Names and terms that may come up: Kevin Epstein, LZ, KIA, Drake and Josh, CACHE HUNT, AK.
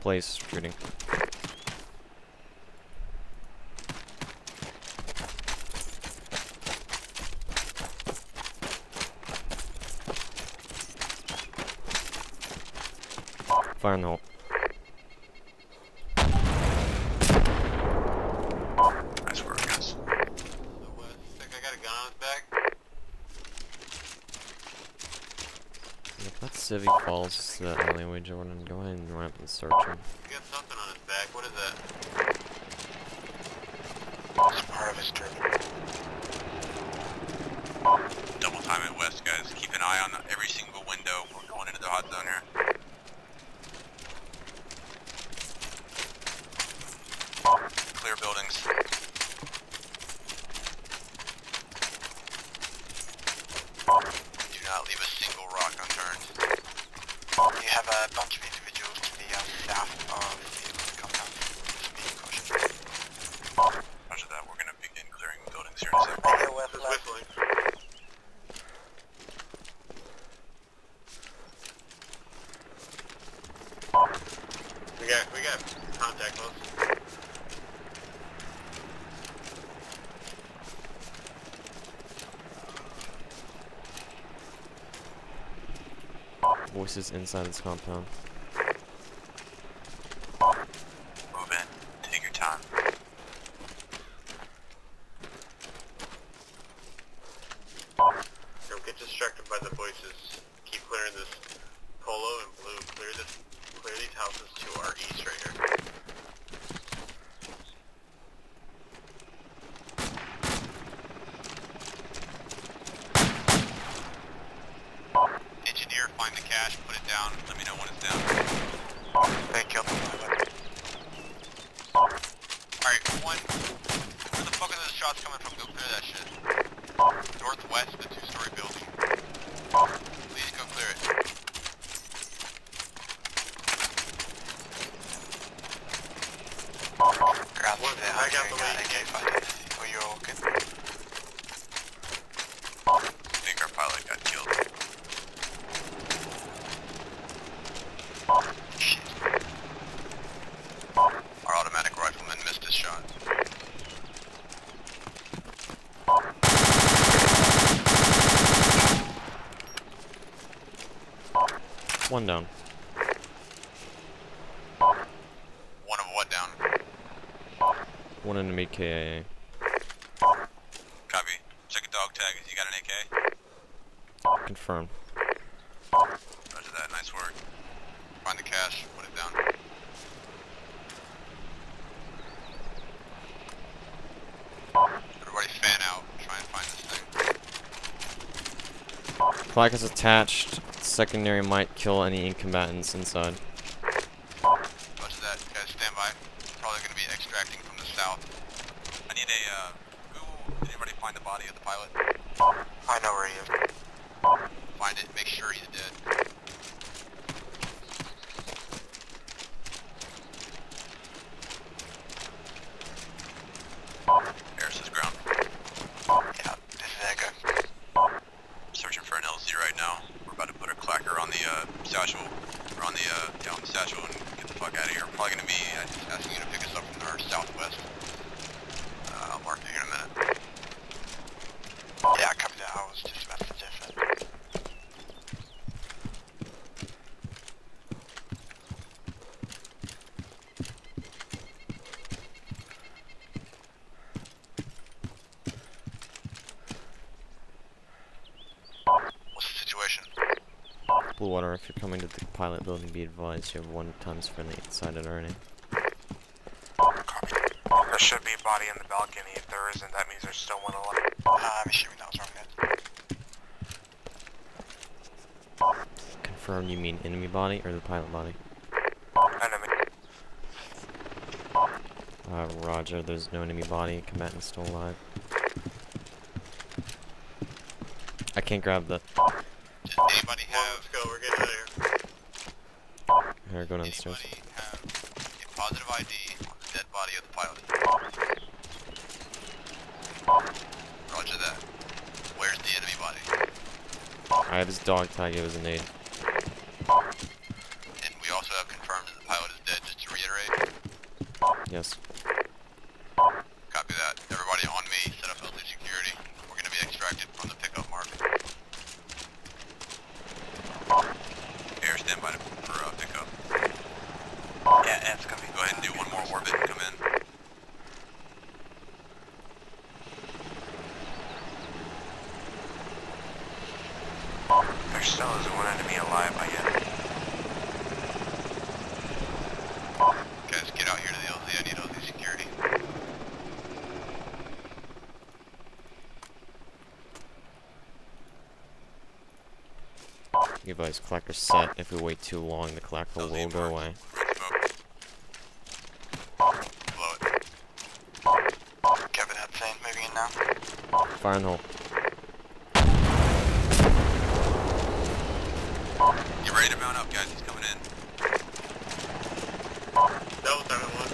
place shooting. Fire in the hole. Nice work, guys. Think I got a gun on his back? If that civvy falls to that alleyway, I want to go ahead and run up and search him. He got something on his back. What is that? It's part of his turban. Double time at west, guys. Keep an eye on every single window. We're going into the hot zone here. Clear buildings. Do not leave a single rock unturned. You have a bunch of individuals to the south of the vehicle compound. Just be cautious. After that, we're going to begin clearing buildings here in a second. Who's whistling? We got contact close. Voices inside this compound. Move in. Take your time. Don't get distracted by the voices. Keep clearing this. Polo and blue, clear these houses to our east right here. Find the cache, put it down, let me know when it's down. They killed him. Alright, where the fuck are those shots coming from? Go clear that shit. Northwest, the two-story building. Please go clear it. I got the lead. Oh, you're okay. I think our pilot got killed. Shit. Our automatic rifleman missed his shot. One down. One of what down? One enemy KIA. Copy. Check a dog tag. You got an AK? Confirm. Roger that. Nice work. Find the cache, put it down. Everybody fan out, try and find this thing. Flag is attached, secondary might kill any combatants inside. Much of that, guys stand by. Probably going to be extracting from the south. I need a, ooh, did anybody find the body of the pilot? I know where he is. Find it, make sure he's dead. Blue Water, if you're coming to the pilot building, be advised you have 1 ton's friendly inside it already. Copy. There should be a body in the balcony. If there isn't, that means there's still one alive. I'm assuming that was wrong. Confirm, you mean enemy body or the pilot body? Enemy. Roger, there's no enemy body. Combatant's still alive. I can't grab the... Anybody have... Let's go, we're getting out of here. Here, go downstairs. Anybody have a positive ID on the dead body of the pilot? Roger that. Where's the enemy body? I have his dog tag, it was an aid. And we also have confirmed that the pilot is dead, just us. Copy that. Everybody on me. Set up LZ security. We're going to be extracted from the pickup mark. Air standby for pickup. Yeah, F's copy. Go ahead and do one more orbit and come in. There still isn't one enemy alive, I guess. Guys, get out here to the LZ. I need LZ security. Device collector set. If we wait too long, the collector will go away. Blow it. Kevin Epstein moving in now. Fire in the hole. Get ready to mount up, guys. He's coming in. That was